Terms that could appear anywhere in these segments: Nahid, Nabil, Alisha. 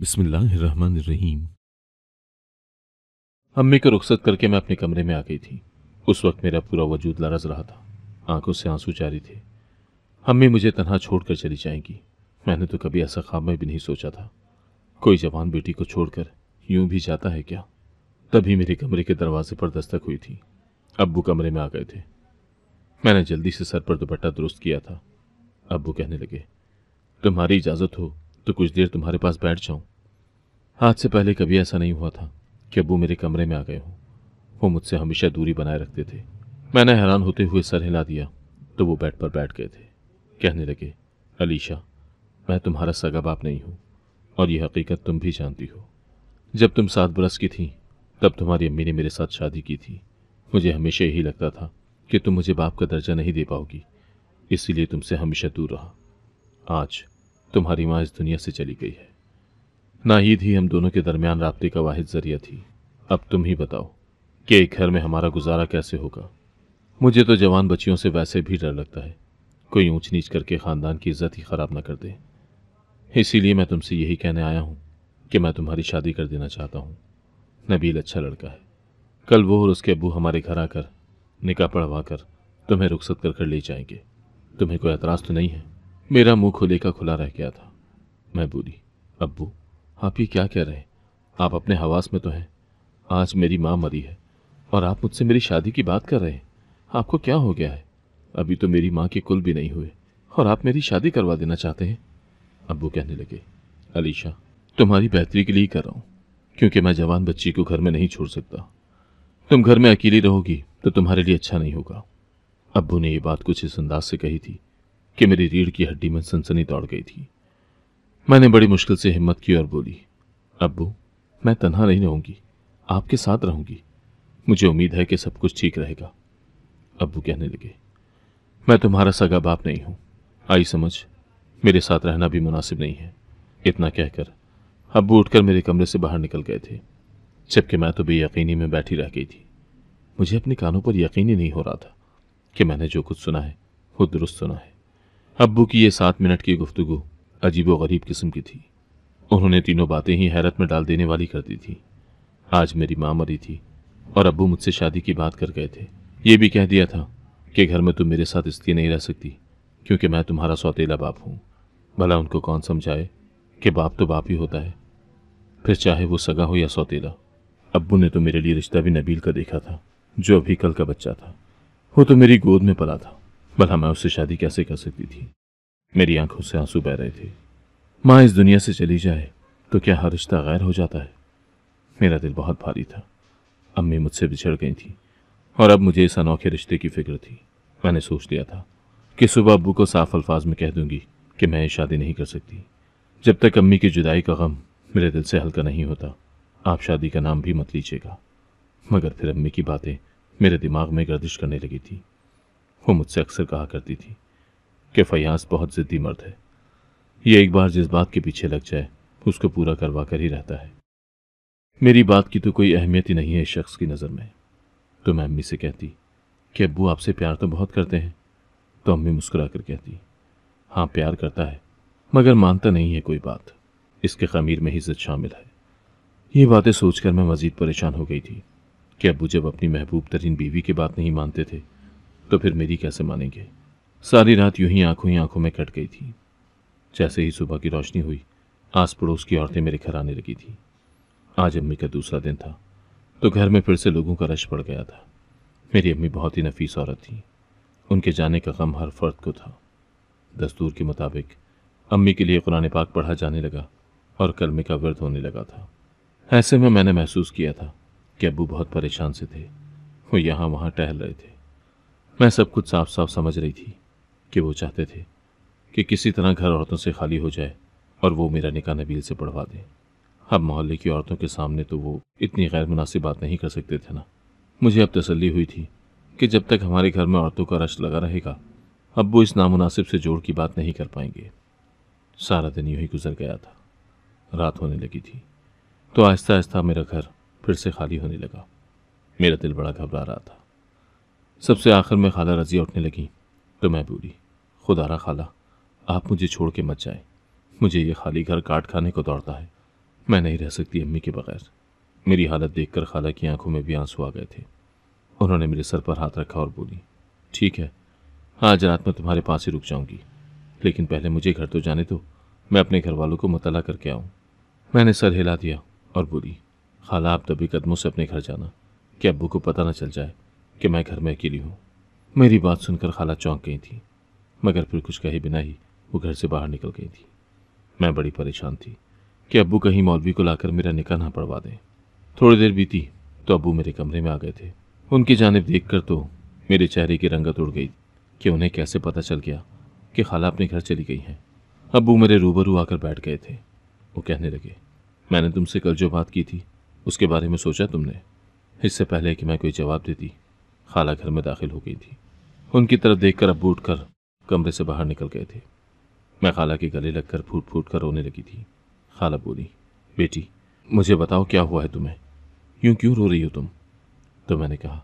बिस्मिल्लाहिर्रहमानिर्रहीम। अम्मी को रुखसत करके मैं अपने कमरे में आ गई थी। उस वक्त मेरा पूरा वजूद लरज़ रहा था, आंखों से आंसू जारी थे। अम्मी मुझे तन्हा छोड़कर चली जाएंगी, मैंने तो कभी ऐसा ख्वाब में भी नहीं सोचा था। कोई जवान बेटी को छोड़कर यूं भी जाता है क्या? तभी मेरे कमरे के दरवाजे पर दस्तक हुई थी। अब्बू कमरे में आ गए थे। मैंने जल्दी से सर पर दुपट्टा दुरुस्त किया था। अब्बू कहने लगे, तुम्हारी इजाज़त हो तो कुछ देर तुम्हारे पास बैठ जाऊं। आज से पहले कभी ऐसा नहीं हुआ था कि अब्बू मेरे कमरे में आ गए हों। वो मुझसे हमेशा दूरी बनाए रखते थे। मैंने हैरान होते हुए सर हिला दिया तो वो बेड पर बैठ गए थे। कहने लगे, अलीशा, मैं तुम्हारा सगा बाप नहीं हूँ और ये हकीकत तुम भी जानती हो। जब तुम 7 बरस की थी तब तुम्हारी अम्मी ने मेरे साथ शादी की थी। मुझे हमेशा यही लगता था कि तुम मुझे बाप का दर्जा नहीं दे पाओगी, इसीलिए तुमसे हमेशा दूर रहा। आज तुम्हारी माँ इस दुनिया से चली गई है। नाहिद ही हम दोनों के दरमियान राब्ते का वाहिद जरिया थी। अब तुम ही बताओ कि एक घर में हमारा गुजारा कैसे होगा। मुझे तो जवान बच्चियों से वैसे भी डर लगता है, कोई ऊंच नीच करके ख़ानदान की इज्जत ही ख़राब ना कर दे। इसीलिए मैं तुमसे यही कहने आया हूँ कि मैं तुम्हारी शादी कर देना चाहता हूँ। नबील अच्छा लड़का है। कल वो और उसके अब्बू हमारे घर आकर निकाह पढ़वा कर तुम्हें रुखसत कर कर ले जाएंगे। तुम्हें कोई एतराज़ तो नहीं है? मेरा मुँह खुले का खुला रह गया था। मैं बोली, अब्बू आप ये क्या कह रहे हैं? आप अपने हवास में तो हैं। आज मेरी माँ मरी है और आप मुझसे मेरी शादी की बात कर रहे हैं। आपको क्या हो गया है? अभी तो मेरी माँ के कुल भी नहीं हुए और आप मेरी शादी करवा देना चाहते हैं? अब्बू कहने लगे, अलीशा तुम्हारी बेहतरी के लिए कर रहा हूँ, क्योंकि मैं जवान बच्ची को घर में नहीं छोड़ सकता। तुम घर में अकेली रहोगी तो तुम्हारे लिए अच्छा नहीं होगा। अब्बू ने ये बात कुछ इस अंदाज से कही थी कि मेरी रीढ़ की हड्डी में सनसनी दौड़ गई थी। मैंने बड़ी मुश्किल से हिम्मत की और बोली, अब्बू मैं तन्हा नहीं रहूँगी, आपके साथ रहूँगी। मुझे उम्मीद है कि सब कुछ ठीक रहेगा। अब्बू कहने लगे, मैं तुम्हारा सगा बाप नहीं हूँ, आई समझ मेरे साथ रहना भी मुनासिब नहीं है। इतना कहकर अब्बू उठकर मेरे कमरे से बाहर निकल गए थे, जबकि मैं तो बेयकीनी में बैठी रह गई थी। मुझे अपने कानों पर यकीन ही नहीं हो रहा था कि मैंने जो कुछ सुना है वो दुरुस्त सुना है। अब्बू की ये 7 मिनट की गुफ्तगू अजीब व गरीब किस्म की थी। उन्होंने तीनों बातें ही हैरत में डाल देने वाली कर दी थी। आज मेरी माँ मरी थी और अब्बू मुझसे शादी की बात कर गए थे। ये भी कह दिया था कि घर में तुम मेरे साथ इसलिए नहीं रह सकती क्योंकि मैं तुम्हारा सौतेला बाप हूँ। भला उनको कौन समझाए कि बाप तो बाप ही होता है, फिर चाहे वो सगा हो या सौतेला। अब्बू ने तो मेरे लिए रिश्ता भी नबील का देखा था, जो अभी कल का बच्चा था। वो तो मेरी गोद में पला था, भला मैं उससे शादी कैसे कर सकती थी? मेरी आंखों से आंसू बह रहे थे। माँ इस दुनिया से चली जाए तो क्या हर रिश्ता गैर हो जाता है? मेरा दिल बहुत भारी था। अम्मी मुझसे बिछड़ गई थी और अब मुझे इस अनोखे रिश्ते की फिक्र थी। मैंने सोच लिया था कि सुबह अब्बू को साफ अल्फाज में कह दूंगी कि मैं ये शादी नहीं कर सकती। जब तक अम्मी की जुदाई का गम मेरे दिल से हल्का नहीं होता, आप शादी का नाम भी मत लीजिएगा। मगर फिर अम्मी की बातें मेरे दिमाग में गर्दिश करने लगी थी। वो मुझसे अक्सर कहा करती थी कि फयाज बहुत ज़िद्दी मर्द है, ये एक बार जिस बात के पीछे लग जाए उसको पूरा करवा कर ही रहता है। मेरी बात की तो कोई अहमियत ही नहीं है इस शख्स की नज़र में। तो मैं अम्मी से कहती कि अब्बू आपसे प्यार तो बहुत करते हैं। तो अम्मी मुस्कुरा कर कहती, हाँ प्यार करता है मगर मानता नहीं है कोई बात, इसके खमीर में ही इज्जत शामिल है। ये बातें सोचकर मैं मज़ीद परेशान हो गई थी कि अब्बू जब अपनी महबूब तरीन बीवी की बात नहीं मानते थे तो फिर मेरी कैसे मानेंगे। सारी रात यूं ही आंखों में कट गई थी। जैसे ही सुबह की रोशनी हुई, आस पड़ोस की औरतें मेरे घर आने लगी थी। आज अम्मी का दूसरा दिन था तो घर में फिर से लोगों का रश पड़ गया था। मेरी अम्मी बहुत ही नफीस औरत थी, उनके जाने का गम हर फर्द को था। दस्तूर के मुताबिक अम्मी के लिए कुरान पाक पढ़ा जाने लगा और कलमे का वर्द होने लगा था। ऐसे में मैंने महसूस किया था कि अब्बू बहुत परेशान से थे। वो यहाँ वहाँ टहल रहे थे। मैं सब कुछ साफ साफ समझ रही थी कि वो चाहते थे कि किसी तरह घर औरतों से खाली हो जाए और वो मेरा निकाह नबील से पढ़वा दें। अब मोहल्ले की औरतों के सामने तो वो इतनी गैर मुनासिब बात नहीं कर सकते थे ना। मुझे अब तसल्ली हुई थी कि जब तक हमारे घर में औरतों का रश लगा रहेगा, अब्बू इस नामुनासिब से जोड़ की बात नहीं कर पाएंगे। सारा दिन यूँ ही गुजर गया था। रात होने लगी थी तो आहिस्ता आहिस्ता मेरा घर फिर से खाली होने लगा। मेरा दिल बड़ा घबरा रहा था। सबसे आखिर में खाला रज़िया उठने लगी तो मैं बोली, खुदारा खाला आप मुझे छोड़ के मत जाएं, मुझे ये खाली घर काट खाने को दौड़ता है। मैं नहीं रह सकती अम्मी के बगैर। मेरी हालत देखकर खाला की आंखों में भी आंसू आ गए थे। उन्होंने मेरे सर पर हाथ रखा और बोली, ठीक है आज रात मैं तुम्हारे पास ही रुक जाऊंगी, लेकिन पहले मुझे घर तो जाने दो, मैं अपने घर वालों को मुतला करके आऊँ। मैंने सर हिला दिया और बोली, खाला आप दबे कदमों से अपने घर जाना कि अब्बू को पता ना चल जाए कि मैं घर में अकेली हूँ। मेरी बात सुनकर खाला चौंक गई थी, मगर फिर कुछ कहे बिना ही वो घर से बाहर निकल गई थी। मैं बड़ी परेशान थी कि अब्बू कहीं मौलवी को लाकर मेरा निकाह ना पढ़वा दें। थोड़ी देर बीती तो अब्बू मेरे कमरे में आ गए थे। उनकी जानिब देखकर तो मेरे चेहरे की रंगत उड़ गई कि उन्हें कैसे पता चल गया कि खाला अपने घर चली गई हैं। अब्बू मेरे रूबरू आकर बैठ गए थे। वो कहने लगे, मैंने तुमसे कल जो बात की थी उसके बारे में सोचा तुमने? इससे पहले कि मैं कोई जवाब देती, खाला घर में दाखिल हो गई थी। उनकी तरफ देखकर अब्बू उठकर कमरे से बाहर निकल गए थे। मैं खाला के गले लगकर फूट फूट कर रोने लगी थी। खाला बोली, बेटी मुझे बताओ क्या हुआ है तुम्हें, यूँ क्यों रो रही हो तुम? तो मैंने कहा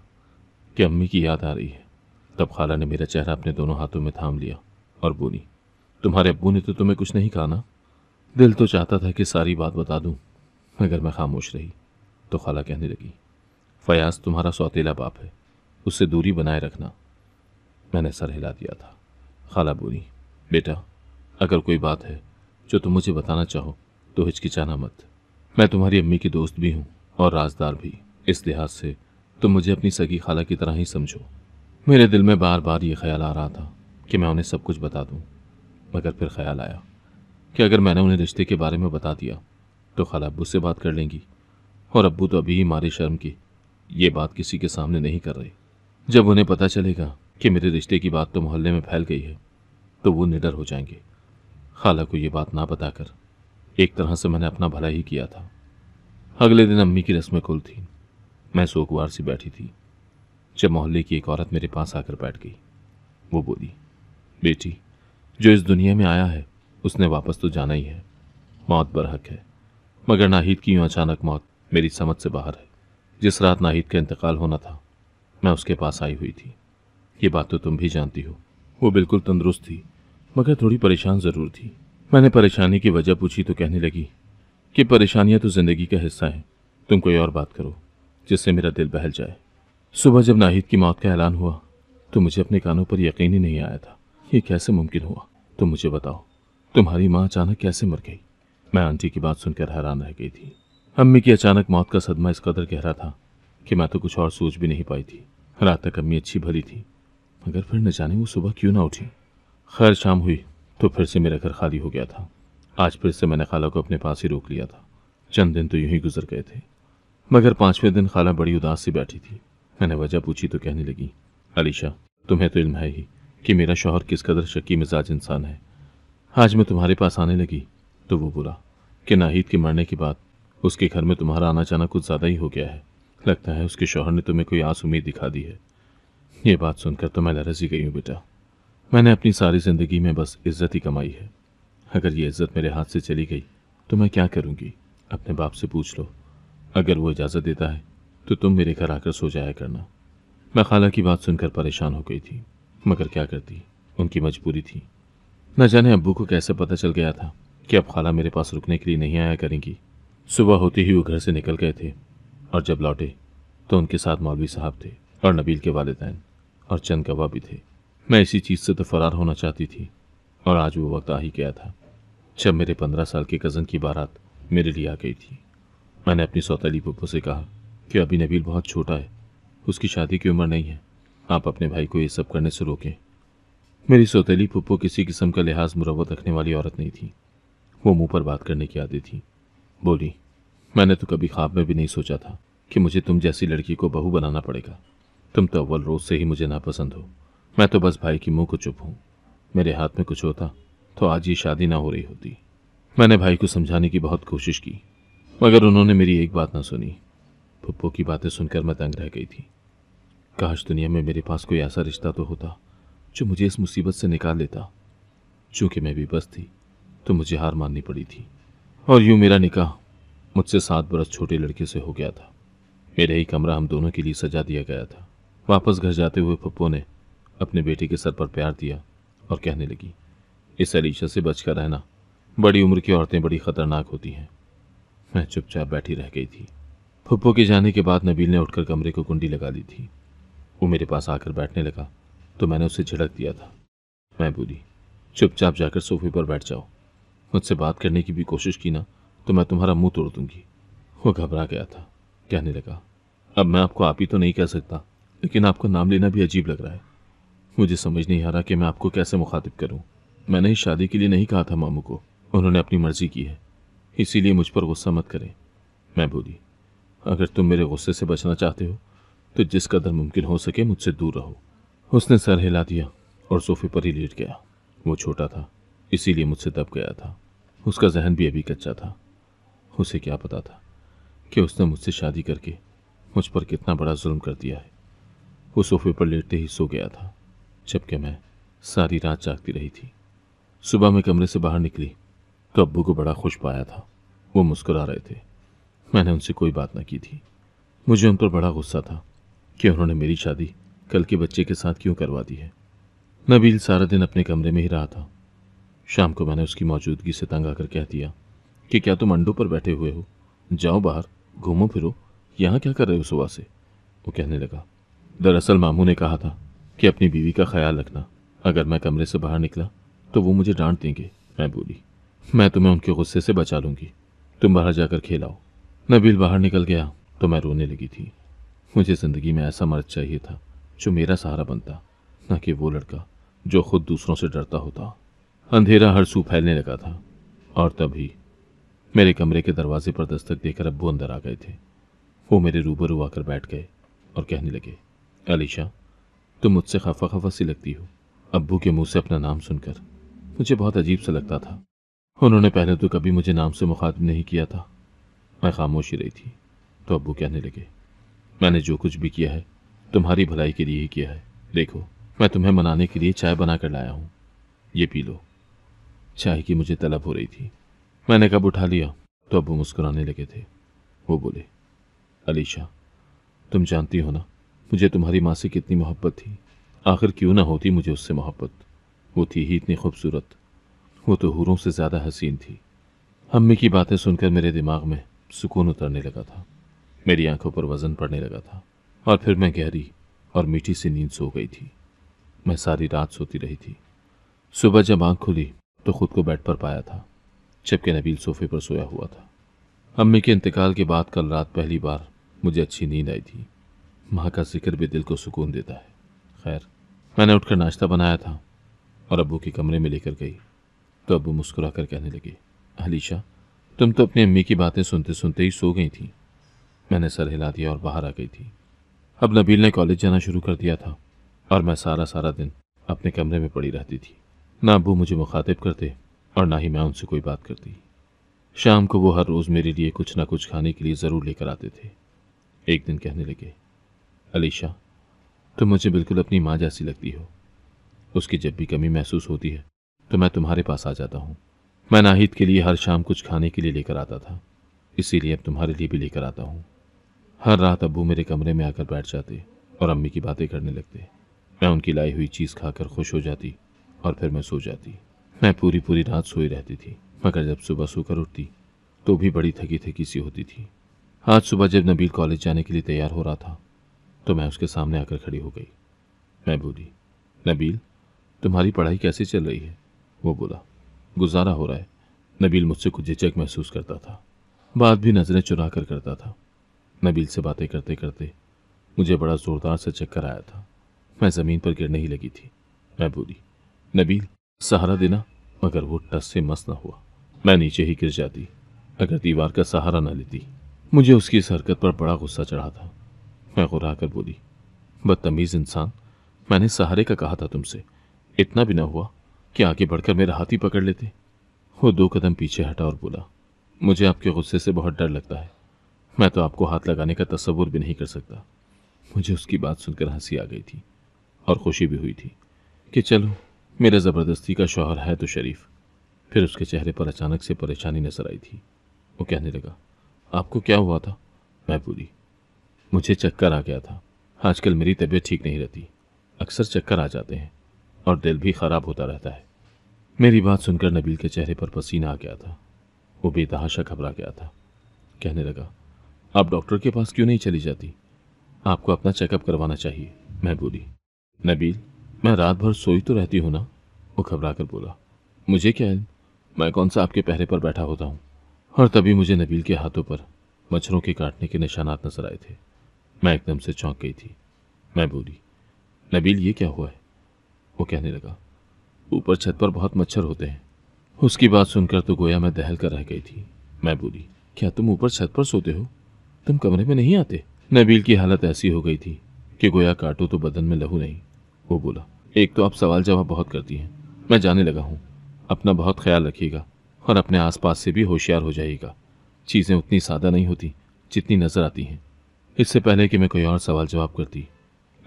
कि अम्मी की याद आ रही है। तब खाला ने मेरा चेहरा अपने दोनों हाथों में थाम लिया और बोली, तुम्हारे अब्बू ने तो तुम्हें कुछ नहीं कहा ना? दिल तो चाहता था कि सारी बात बता दूँ, मगर मैं खामोश रही। तो खाला कहने लगी, फयाज तुम्हारा सौतेला बाप है, उससे दूरी बनाए रखना। मैंने सर हिला दिया था। खाला बोली, बेटा अगर कोई बात है जो तुम मुझे बताना चाहो तो हिचकिचाना मत। मैं तुम्हारी अम्मी की दोस्त भी हूँ और राजदार भी, इस लिहाज से तुम मुझे अपनी सगी खाला की तरह ही समझो। मेरे दिल में बार बार ये ख्याल आ रहा था कि मैं उन्हें सब कुछ बता दूँ, मगर फिर ख्याल आया कि अगर मैंने उन्हें रिश्ते के बारे में बता दिया तो खाला अब्बू से बात कर लेंगी, और अब्बू तो अभी ही मारे शर्म की ये बात किसी के सामने नहीं कर रहे। जब उन्हें पता चलेगा कि मेरे रिश्ते की बात तो मोहल्ले में फैल गई है तो वो निडर हो जाएंगे। खाला को ये बात ना बताकर एक तरह से मैंने अपना भला ही किया था। अगले दिन अम्मी की रस्में कुल थी। मैं सोकवार सी बैठी थी जब मोहल्ले की एक औरत मेरे पास आकर बैठ गई। वो बोली, बेटी जो इस दुनिया में आया है उसने वापस तो जाना ही है, मौत बरहक है, मगर नाहिद की यूँ अचानक मौत मेरी समझ से बाहर है। जिस रात नाहिद का इंतकाल होना था मैं उसके पास आई हुई थी, ये बात तो तुम भी जानती हो। वो बिल्कुल तंदुरुस्त थी मगर थोड़ी परेशान ज़रूर थी। मैंने परेशानी की वजह पूछी तो कहने लगी कि परेशानियां तो ज़िंदगी का हिस्सा हैं, तुम कोई और बात करो जिससे मेरा दिल बहल जाए। सुबह जब नाहिद की मौत का ऐलान हुआ तो मुझे अपने कानों पर यकीन ही नहीं आया था। ये कैसे मुमकिन हुआ? तुम मुझे बताओ तुम्हारी माँ अचानक कैसे मर गई? मैं आंटी की बात सुनकर हैरान रह गई थी। अम्मी की अचानक मौत का सदमा इस कदर गहरा था कि मैं तो कुछ और सोच भी नहीं पाई थी। रात तक अम्मी अच्छी भली थी, मगर फिर न जाने वो सुबह क्यों ना उठी। खैर शाम हुई तो फिर से मेरा घर खाली हो गया था। आज फिर से मैंने खाला को अपने पास ही रोक लिया था। चंद दिन तो यूं ही गुजर गए थे, मगर पाँचवें दिन खाला बड़ी उदास सी बैठी थी। मैंने वजह पूछी तो कहने लगी, अलीशा तुम्हें तो इल्म है ही कि मेरा शौहर किस कदर शकी मिजाज इंसान है। आज मैं तुम्हारे पास आने लगी तो वो बोला कि नाहिद के मरने के बाद उसके घर में तुम्हारा आना जाना कुछ ज़्यादा ही हो गया है, लगता है उसके शौहर ने तुम्हें कोई आस उम्मीद दिखा दी है। ये बात सुनकर तो मैं लरज़ ही गई हूँ। बेटा मैंने अपनी सारी ज़िंदगी में बस इज़्ज़त ही कमाई है, अगर ये इज़्ज़त मेरे हाथ से चली गई तो मैं क्या करूँगी? अपने बाप से पूछ लो, अगर वो इजाज़त देता है तो तुम मेरे घर आकर सो जाया करना। मैं खाला की बात सुनकर परेशान हो गई थी, मगर क्या करती, उनकी मजबूरी थी। न जाने अब्बू को कैसे पता चल गया था कि अब खाला मेरे पास रुकने के लिए नहीं आया करेंगी। सुबह होते ही वो घर से निकल गए थे और जब लौटे तो उनके साथ मौलवी साहब थे और नबील के वालिदैन और चंद गवाह भी थे। मैं इसी चीज़ से तो फ़रार होना चाहती थी और आज वो वक्त आ ही गया था जब मेरे 15 साल के कज़न की बारात मेरे लिए आ गई थी। मैंने अपनी सौतेली पप्पू से कहा कि अभी नबील बहुत छोटा है, उसकी शादी की उम्र नहीं है, आप अपने भाई को ये सब करने से रोकें। मेरी सौतेली पप्पू किसी किस्म का लिहाज मुरवत रखने वाली औरत नहीं थी। वो मुँह पर बात करने की आदत थी। बोली, मैंने तो कभी ख्वाब में भी नहीं सोचा था कि मुझे तुम जैसी लड़की को बहू बनाना पड़ेगा। तुम तो अव्वल रोज़ से ही मुझे नापसंद हो। मैं तो बस भाई की मुंह को चुप हूँ, मेरे हाथ में कुछ होता तो आज ये शादी ना हो रही होती। मैंने भाई को समझाने की बहुत कोशिश की, मगर उन्होंने मेरी एक बात ना सुनी। पप्पू की बातें सुनकर मैं तंग रह गई थी। काश दुनिया में मेरे पास कोई ऐसा रिश्ता तो होता जो मुझे इस मुसीबत से निकाल लेता। चूँकि मैं भी बस थी तो मुझे हार माननी पड़ी थी, और यूँ मेरा निकाह मुझसे 7 बरस छोटे लड़के से हो गया था। मेरा ही कमरा हम दोनों के लिए सजा दिया गया था। वापस घर जाते हुए पप्पू ने अपने बेटे के सर पर प्यार दिया और कहने लगी, इस अलीशा से बचकर रहना, बड़ी उम्र की औरतें बड़ी ख़तरनाक होती हैं। मैं चुपचाप बैठी रह गई थी। फुप्पो के जाने के बाद नबील ने उठकर कमरे को कुंडी लगा दी थी। वो मेरे पास आकर बैठने लगा तो मैंने उसे झिड़क दिया था। मैं बोली, चुपचाप जाकर सोफे पर बैठ जाओ, मुझसे बात करने की भी कोशिश की ना तो मैं तुम्हारा मुंह तोड़ दूंगी। वो घबरा गया था, कहने लगा, अब मैं आपको आप ही तो नहीं कह सकता, लेकिन आपका नाम लेना भी अजीब लग रहा है। मुझे समझ नहीं आ रहा कि मैं आपको कैसे मुखातिब करूं। मैंने इस शादी के लिए नहीं कहा था मामू को, उन्होंने अपनी मर्जी की है, इसीलिए मुझ पर गुस्सा मत करें। मैं बोली, अगर तुम मेरे गुस्से से बचना चाहते हो तो जिस कदर मुमकिन हो सके मुझसे दूर रहो। उसने सर हिला दिया और सोफे पर ही लेट गया। वो छोटा था इसीलिए मुझसे दब गया था, उसका जहन भी अभी कच्चा था। उसे क्या पता था कि उसने मुझसे शादी करके मुझ पर कितना बड़ा जुल्म कर दिया है। वो सोफे पर लेटते ही सो गया था, जबकि मैं सारी रात जागती रही थी। सुबह मैं कमरे से बाहर निकली तो अब्बू को बड़ा खुश पाया था। वो मुस्कुरा रहे थे। मैंने उनसे कोई बात ना की थी। मुझे उन पर बड़ा गुस्सा था कि उन्होंने मेरी शादी कल के बच्चे के साथ क्यों करवा दी है। नबील सारा दिन अपने कमरे में ही रहा था। शाम को मैंने उसकी मौजूदगी से तंग आकर कह दिया कि क्या तुम अंडों पर बैठे हुए हो, जाओ बाहर घूमो फिरो, यहाँ क्या कर रहे हो सुबह से। वो कहने लगा, दरअसल मामू ने कहा था कि अपनी बीवी का ख्याल रखना, अगर मैं कमरे से बाहर निकला तो वो मुझे डांट देंगे। मैं बोली, मैं तुम्हें उनके गुस्से से बचा लूँगी, तुम बाहर जाकर खेलाओ। नबील बाहर निकल गया तो मैं रोने लगी थी। मुझे ज़िंदगी में ऐसा मर्द चाहिए था जो मेरा सहारा बनता, न कि वो लड़का जो खुद दूसरों से डरता होता। अंधेरा हर सू फैलने लगा था और तभी मेरे कमरे के दरवाजे पर दस्तक देकर अब्बू अंदर आ गए थे। वो मेरे रूबरू आकर बैठ गए और कहने लगे, अलीशा तुम मुझसे खफा खफा सी लगती हो। अब्बू के मुंह से अपना नाम सुनकर मुझे बहुत अजीब सा लगता था। उन्होंने पहले तो कभी मुझे नाम से मुखातिब नहीं किया था। मैं खामोश ही रही थी तो अब्बू कहने लगे, मैंने जो कुछ भी किया है तुम्हारी भलाई के लिए ही किया है। देखो, मैं तुम्हें मनाने के लिए चाय बना कर लाया हूँ, ये पी लो। चाय की मुझे तलब हो रही थी। मैंने कब उठा लिया तो अब्बू मुस्कुराने लगे थे। वो बोले, अलीशा तुम जानती हो ना मुझे तुम्हारी माँ से कितनी मोहब्बत थी, आखिर क्यों ना होती मुझे उससे मोहब्बत। वो थी ही इतनी खूबसूरत, वो तो हूरों से ज़्यादा हसीन थी। अम्मी की बातें सुनकर मेरे दिमाग में सुकून उतरने लगा था, मेरी आंखों पर वज़न पड़ने लगा था और फिर मैं गहरी और मीठी सी नींद सो गई थी। मैं सारी रात सोती रही थी। सुबह जब आँख खुली तो खुद को बेड पर पाया था, जबकि नबील सोफे पर सोया हुआ था। अम्मी के इंतकाल के बाद कल रात पहली बार मुझे अच्छी नींद आई थी। माँ का जिक्र भी दिल को सुकून देता है। खैर, मैंने उठकर नाश्ता बनाया था और अब्बू के कमरे में लेकर गई तो अब्बू मुस्कुरा कर कहने लगे, अलीशा तुम तो अपनी अम्मी की बातें सुनते सुनते ही सो गई थी। मैंने सर हिला दिया और बाहर आ गई थी। अब नबील ने कॉलेज जाना शुरू कर दिया था और मैं सारा दिन अपने कमरे में पड़ी रहती थी। ना अब्बू मुझे मुखातिब करते और ना ही मैं उनसे कोई बात करती। शाम को वो हर रोज़ मेरे लिए कुछ ना कुछ खाने के लिए ज़रूर लेकर आते थे। एक दिन कहने लगे, अलीशा तुम मुझे बिल्कुल अपनी माँ जैसी लगती हो, उसकी जब भी कमी महसूस होती है तो मैं तुम्हारे पास आ जाता हूँ। मैं नाहिद के लिए हर शाम कुछ खाने के लिए लेकर आता था, इसीलिए अब तुम्हारे लिए भी लेकर आता हूँ। हर रात अब्बू मेरे कमरे में आकर बैठ जाते और अम्मी की बातें करने लगते। मैं उनकी लाई हुई चीज़ खाकर खुश हो जाती और फिर मैं सो जाती। मैं पूरी रात सोई रहती थी, मगर जब सुबह सोकर उठती तो भी बड़ी थकी सी होती थी। आज सुबह जब नबील कॉलेज जाने के लिए तैयार हो रहा था तो मैं उसके सामने आकर खड़ी हो गई। मैं बोली, नबील तुम्हारी पढ़ाई कैसे चल रही है। वो बोला, गुजारा हो रहा है। नबील मुझसे कुछ झिझक महसूस करता था, बात भी नज़रें चुरा कर करता था। नबील से बातें करते करते मुझे बड़ा ज़ोरदार सा चक्कर आया था। मैं ज़मीन पर गिरने ही लगी थी। मैं बोली, नबील सहारा देना, मगर वो टस से मस ना हुआ। मैं नीचे ही गिर जाती अगर दीवार का सहारा ना लेती। मुझे उसकी इस हरकत पर बड़ा गुस्सा चढ़ा था। मैं घुरा कर बोली, बदतमीज़ इंसान, मैंने सहारे का कहा था तुमसे, इतना भी ना हुआ कि आगे बढ़कर मेरा हाथ ही पकड़ लेते। वो 2 कदम पीछे हटा और बोला, मुझे आपके गुस्से से बहुत डर लगता है, मैं तो आपको हाथ लगाने का तसव्वुर भी नहीं कर सकता। मुझे उसकी बात सुनकर हंसी आ गई थी और खुशी भी हुई थी कि चलो मेरा ज़बरदस्ती का शौहर है तो शरीफ। फिर उसके चेहरे पर अचानक से परेशानी नजर आई थी। वो कहने लगा, आपको क्या हुआ था। मैं बोली, मुझे चक्कर आ गया था। आजकल मेरी तबीयत ठीक नहीं रहती, अक्सर चक्कर आ जाते हैं और दिल भी ख़राब होता रहता है। मेरी बात सुनकर नबील के चेहरे पर पसीना आ गया था। वो बेतहाशा घबरा गया था। कहने लगा, आप डॉक्टर के पास क्यों नहीं चली जाती? आपको अपना चेकअप करवाना चाहिए। मैं बोली, नबील मैं रात भर सोई तो रहती हूँ ना। वो घबरा कर बोला, मुझे क्या है, मैं कौन सा आपके पहरे पर बैठा होता हूँ। और तभी मुझे नबील के हाथों पर मच्छरों के काटने के निशानात नजर आए थे। मैं एकदम से चौंक गई थी। मैं बोली, नबील ये क्या हुआ है? वो कहने लगा, ऊपर छत पर बहुत मच्छर होते हैं। उसकी बात सुनकर तो गोया मैं दहल कर रह गई थी। मैं बोली, क्या तुम ऊपर छत पर सोते हो? तुम कमरे में नहीं आते? नबील की हालत ऐसी हो गई थी कि गोया काटो तो बदन में लहू नहीं। वो बोला, एक तो आप सवाल जवाब बहुत करती हैं। मैं जाने लगा हूँ। अपना बहुत ख्याल रखिएगा और अपने आसपास से भी होशियार हो जाइएगा। चीज़ें उतनी सादा नहीं होती जितनी नजर आती हैं। इससे पहले कि मैं कोई और सवाल जवाब करती,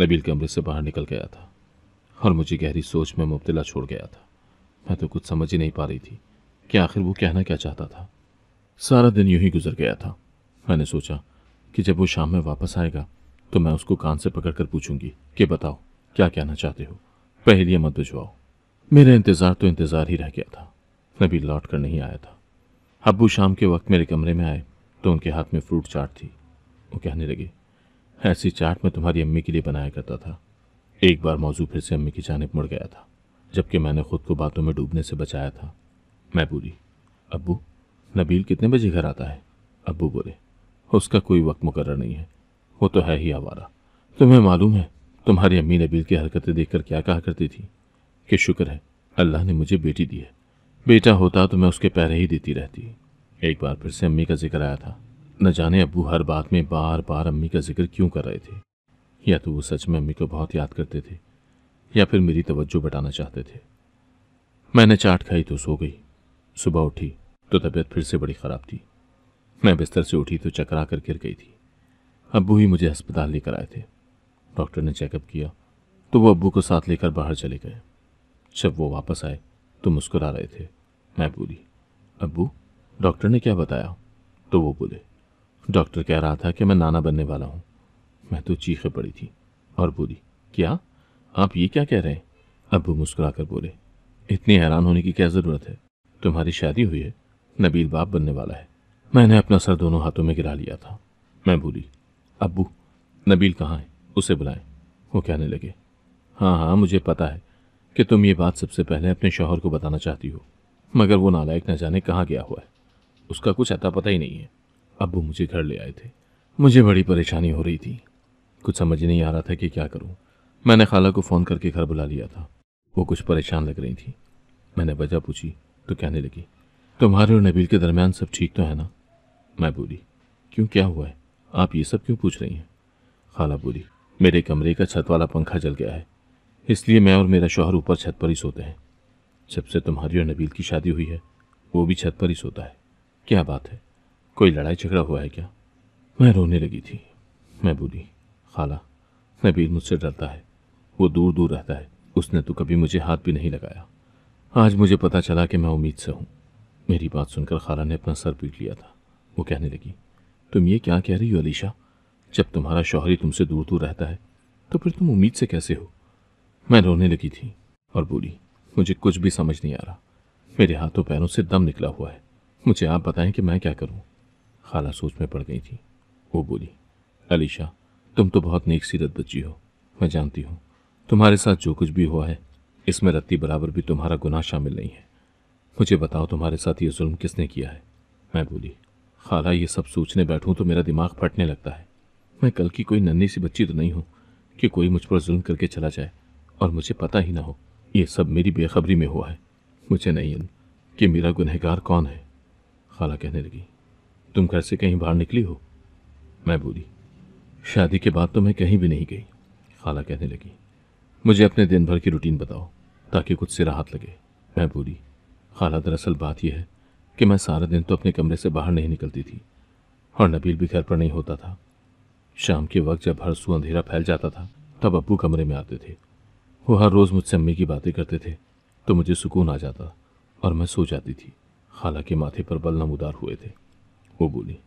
नबील कमरे से बाहर निकल गया था और मुझे गहरी सोच में मुब्तला छोड़ गया था। मैं तो कुछ समझ ही नहीं पा रही थी कि आखिर वो कहना क्या चाहता था। सारा दिन यूं ही गुजर गया था। मैंने सोचा कि जब वो शाम में वापस आएगा तो मैं उसको कान से पकड़कर पूछूंगी कि बताओ क्या कहना चाहते हो, पहेलियां मत बुझवाओ। मेरा इंतज़ार तो इंतज़ार ही रह गया था। नबील लौट कर नहीं आया था। अब्बू शाम के वक्त मेरे कमरे में आए तो उनके हाथ में फ्रूट चाट थी। वो कहने लगे, ऐसी चाट मैं तुम्हारी अम्मी के लिए बनाया करता था। एक बार मौजू फिर से अम्मी की जानिब मुड़ गया था, जबकि मैंने खुद को बातों में डूबने से बचाया था। मैं बोली, अब्बू नबील कितने बजे घर आता है? अब्बू बोले, उसका कोई वक्त मुकर्रर नहीं है, वो तो है ही आवारा। तुम्हें मालूम है तुम्हारी अम्मी नबील की हरकतें देखकर क्या कहा करती थी कि शुक्र है अल्लाह ने मुझे बेटी दी है, बेटा होता तो मैं उसके पैरे ही देती रहती। एक बार फिर से अम्मी का जिक्र आया था। न जाने अब्बू हर बात में बार बार अम्मी का जिक्र क्यों कर रहे थे। या तो वो सच में अम्मी को बहुत याद करते थे या फिर मेरी तवज्जो बटाना चाहते थे। मैंने चाट खाई तो सो गई। सुबह उठी तो तबीयत फिर से बड़ी ख़राब थी। मैं बिस्तर से उठी तो चकरा कर गिर गई थी। अब्बू ही मुझे अस्पताल लेकर आए थे। डॉक्टर ने चेकअप किया तो वो अब्बू को साथ लेकर बाहर चले गए। जब वो वापस आए तो मुस्कुरा रहे थे। मैं बोली, अब्बू डॉक्टर ने क्या बताया? तो वो बोले, डॉक्टर कह रहा था कि मैं नाना बनने वाला हूँ। मैं तो चीखे पड़ी थी और बोली, क्या आप ये क्या कह रहे हैं? अब्बू मुस्कुराकर बोले, इतनी हैरान होने की क्या ज़रूरत है, तुम्हारी शादी हुई है, नबील बाप बनने वाला है। मैंने अपना सर दोनों हाथों में गिरा लिया था। मैं बोली, अब्बू नबील कहाँ है, उसे बुलाएं। वो कहने लगे, हाँ हाँ मुझे पता है कि तुम ये बात सबसे पहले अपने शौहर को बताना चाहती हो, मगर वो नालायक न जाने कहाँ गया हुआ है, उसका कुछ अता पता ही नहीं है। अब्बू मुझे घर ले आए थे। मुझे बड़ी परेशानी हो रही थी, कुछ समझ नहीं आ रहा था कि क्या करूं। मैंने खाला को फ़ोन करके घर बुला लिया था। वो कुछ परेशान लग रही थी। मैंने वजह पूछी तो कहने लगी, तुम्हारे और नबील के दरमियान सब ठीक तो है ना? मैं बोली, क्यों क्या हुआ है, आप ये सब क्यों पूछ रही हैं? खाला बोली, मेरे कमरे का छत वाला पंखा जल गया है, इसलिए मैं और मेरा शौहर ऊपर छत पर ही सोते हैं। जब से तुम्हारी और नबील की शादी हुई है वो भी छत पर ही सोता है। क्या बात है, कोई लड़ाई झगड़ा हुआ है क्या? मैं रोने लगी थी। मैं बोली, खाला नबील मुझसे डरता है, वो दूर दूर रहता है, उसने तो कभी मुझे हाथ भी नहीं लगाया। आज मुझे पता चला कि मैं उम्मीद से हूँ। मेरी बात सुनकर खाला ने अपना सर पीट लिया था। वो कहने लगी, तुम ये क्या कह रही हो अलीशा, जब तुम्हारा शौहरी तुमसे दूर दूर रहता है तो फिर तुम उम्मीद से कैसे हो? मैं रोने लगी थी और बोली, मुझे कुछ भी समझ नहीं आ रहा, मेरे हाथों पैरों से दम निकला हुआ है, मुझे आप बताएं कि मैं क्या करूँ। खाला सोच में पड़ गई थी। वो बोली, अलीशा तुम तो बहुत नेक सीरत बच्ची हो, मैं जानती हूँ तुम्हारे साथ जो कुछ भी हुआ है इसमें रत्ती बराबर भी तुम्हारा गुनाह शामिल नहीं है। मुझे बताओ तुम्हारे साथ ये जुल्म किसने किया है? मैं बोली, खाला ये सब सोचने बैठूँ तो मेरा दिमाग फटने लगता है। मैं कल की कोई नन्ही सी बच्ची तो नहीं हूँ कि कोई मुझ पर जुल्म करके चला जाए और मुझे पता ही ना हो। ये सब मेरी बेखबरी में हुआ है, मुझे नहीं है कि मेरा गुनहगार कौन है। खाला कहने लगी, तुम घर से कहीं बाहर निकली हो? मैं बोली, शादी के बाद तो मैं कहीं भी नहीं गई। खाला कहने लगी, मुझे अपने दिन भर की रूटीन बताओ ताकि कुछ से राहत लगे। मैं बोली, खाला दरअसल बात यह है कि मैं सारा दिन तो अपने कमरे से बाहर नहीं निकलती थी और नबील भी घर पर नहीं होता था। शाम के वक्त जब हर सू अंधेरा फैल जाता था तब अब्बू कमरे में आते थे। वो हर रोज़ मुझसे अम्मी की बातें करते थे तो मुझे सुकून आ जाता और मैं सो जाती थी। खाला के माथे पर बल नमदार हुए थे। वो बोली,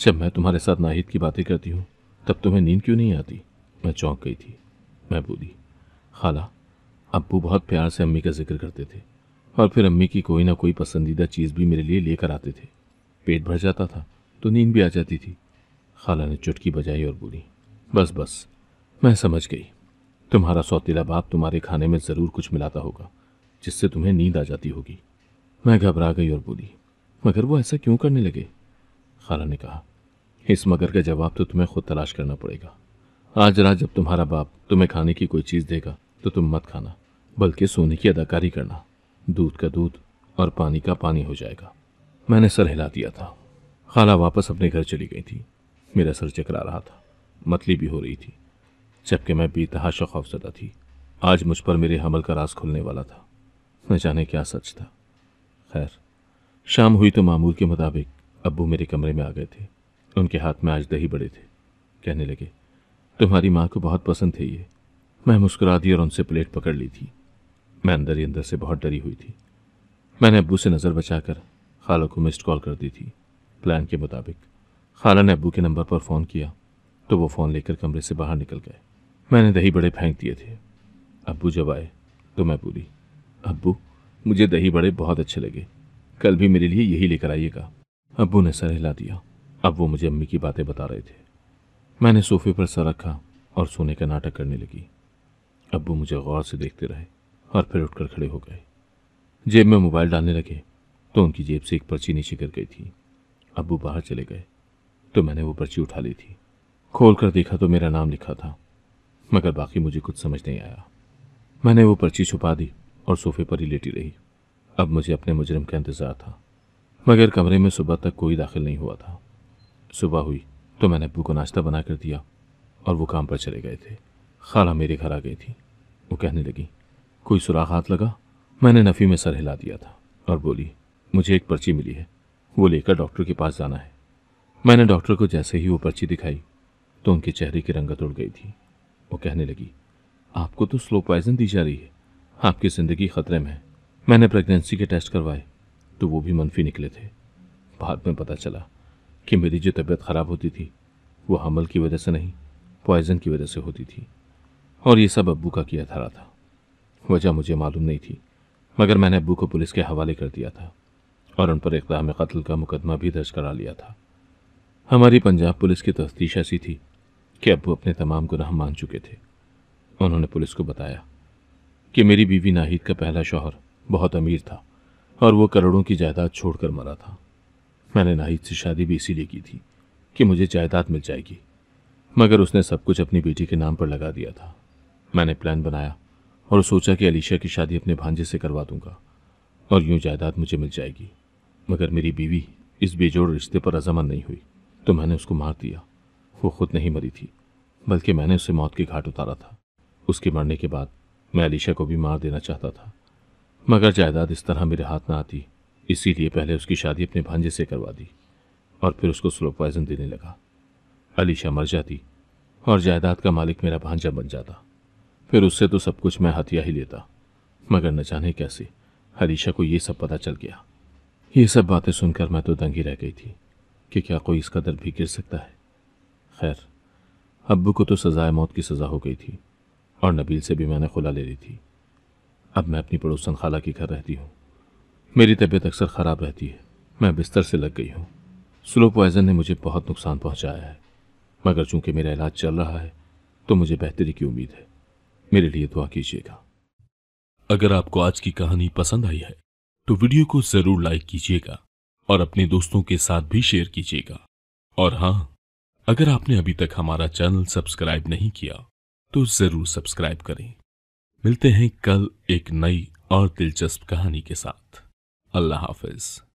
जब मैं तुम्हारे साथ नाहिद की बातें करती हूँ तब तुम्हें नींद क्यों नहीं आती? मैं चौंक गई थी। मैं बोली, खाला अब्बू बहुत प्यार से अम्मी का जिक्र करते थे और फिर अम्मी की कोई ना कोई पसंदीदा चीज़ भी मेरे लिए लेकर आते थे। पेट भर जाता था तो नींद भी आ जाती थी। खाला ने चुटकी बजाई और बोली, बस बस मैं समझ गई, तुम्हारा सौतीला बाप तुम्हारे खाने में ज़रूर कुछ मिलाता होगा जिससे तुम्हें नींद आ जाती होगी। मैं घबरा गई और बोली, मगर वो ऐसा क्यों करने लगे? खाला ने कहा, इस मगर का जवाब तो तुम्हें खुद तलाश करना पड़ेगा। आज रात जब तुम्हारा बाप तुम्हें खाने की कोई चीज़ देगा तो तुम मत खाना, बल्कि सोने की अदाकारी करना। दूध का दूध और पानी का पानी हो जाएगा। मैंने सर हिला दिया था। खाला वापस अपने घर चली गई थी। मेरा सर चकरा रहा था, मतली भी हो रही थी, जबकि मैं बेतहाशा खौफजदा थी। आज मुझ पर मेरे हमल का राज खुलने वाला था। न जाने क्या सच था। खैर, शाम हुई तो मामूल के मुताबिक अब्बू मेरे कमरे में आ गए थे। उनके हाथ में आज दही बड़े थे। कहने लगे, तुम्हारी माँ को बहुत पसंद थे ये। मैं मुस्कुरा दी और उनसे प्लेट पकड़ ली थी। मैं अंदर ही अंदर से बहुत डरी हुई थी। मैंने अब्बू से नज़र बचाकर खाला को मिस्ड कॉल कर दी थी। प्लान के मुताबिक खाला ने अब्बू के नंबर पर फ़ोन किया तो वो फ़ोन लेकर कमरे से बाहर निकल गए। मैंने दही बड़े फेंक दिए थे। अब्बू जब आए तो मैं बोली, अब्बू मुझे दही बड़े बहुत अच्छे लगे, कल भी मेरे लिए यही लेकर आइएगा। अब्बू ने सर हिला दिया। अब वो मुझे अम्मी की बातें बता रहे थे। मैंने सोफे पर सर रखा और सोने का नाटक करने लगी। अब्बू मुझे गौर से देखते रहे और फिर उठकर खड़े हो गए। जेब में मोबाइल डालने लगे तो उनकी जेब से एक पर्ची नीचे गिर गई थी। अब्बू बाहर चले गए तो मैंने वो पर्ची उठा ली थी। खोल कर देखा तो मेरा नाम लिखा था, मगर बाकी मुझे कुछ समझ नहीं आया। मैंने वो पर्ची छुपा दी और सोफे पर ही लेटी रही। अब मुझे अपने मुजरिम का इंतज़ार था, मगर कमरे में सुबह तक कोई दाखिल नहीं हुआ था। सुबह हुई तो मैंने अब्बू को नाश्ता बना कर दिया और वो काम पर चले गए थे। खाला मेरे घर आ गई थी। वो कहने लगी, कोई सुराख हाथ लगा? मैंने नफ़ी में सर हिला दिया था और बोली, मुझे एक पर्ची मिली है, वो लेकर डॉक्टर के पास जाना है। मैंने डॉक्टर को जैसे ही वो पर्ची दिखाई तो उनके चेहरे की रंगत उड़ गई थी। वो कहने लगी, आपको तो स्लो पॉइजन दी जा रही है, आपकी ज़िंदगी ख़तरे में है। मैंने प्रेगनेंसी के टेस्ट करवाए तो वो भी मनफी निकले थे। बाद में पता चला कि मेरी जो तबीयत ख़राब होती थी वो हमल की वजह से नहीं, पॉइज़न की वजह से होती थी। और ये सब अब्बू का किया धरा था। वजह मुझे मालूम नहीं थी, मगर मैंने अब्बू को पुलिस के हवाले कर दिया था और उन पर इक़्दाम क़त्ल का मुकदमा भी दर्ज करा लिया था। हमारी पंजाब पुलिस की तफ्तीश ऐसी थी कि अब्बू अपने तमाम गुनाह मान चुके थे। उन्होंने पुलिस को बताया कि मेरी बीवी नाहिद का पहला शौहर बहुत अमीर था और वो करोड़ों की जायदाद छोड़कर मरा था। मैंने नाहिद से शादी भी इसीलिए की थी कि मुझे जायदाद मिल जाएगी, मगर उसने सब कुछ अपनी बेटी के नाम पर लगा दिया था। मैंने प्लान बनाया और सोचा कि अलीशा की शादी अपने भांजे से करवा दूंगा और यूं जायदाद मुझे मिल जाएगी। मगर मेरी बीवी इस बेजोड़ रिश्ते पर रजामंद नहीं हुई तो मैंने उसको मार दिया। वो खुद नहीं मरी थी, बल्कि मैंने उसे मौत के घाट उतारा था। उसके मरने के बाद मैं अलीशा को भी मार देना चाहता था, मगर जायदाद इस तरह मेरे हाथ ना आती, इसीलिए पहले उसकी शादी अपने भांजे से करवा दी और फिर उसको स्लो पॉइजन देने लगा। अलीशा मर जाती और जायदाद का मालिक मेरा भांजा बन जाता। फिर उससे तो सब कुछ मैं हथिया ही लेता, मगर न जाने कैसे अलीशा को ये सब पता चल गया। ये सब बातें सुनकर मैं तो दंगी रह गई थी कि क्या कोई इस कदर भी गिर सकता है। खैर, अब्बू को तो सजाए मौत की सज़ा हो गई थी और नबील से भी मैंने खुला ले ली थी। अब मैं अपनी पड़ोसन खाला के घर रहती हूँ। मेरी तबीयत अक्सर ख़राब रहती है। मैं बिस्तर से लग गई हूँ। स्लो पॉइज़न ने मुझे बहुत नुकसान पहुँचाया है, मगर चूँकि मेरा इलाज चल रहा है तो मुझे बेहतरी की उम्मीद है। मेरे लिए दुआ कीजिएगा। अगर आपको आज की कहानी पसंद आई है तो वीडियो को ज़रूर लाइक कीजिएगा और अपने दोस्तों के साथ भी शेयर कीजिएगा। और हाँ, अगर आपने अभी तक हमारा चैनल सब्सक्राइब नहीं किया तो ज़रूर सब्सक्राइब करें। मिलते हैं कल एक नई और दिलचस्प कहानी के साथ। अल्लाह हाफिज।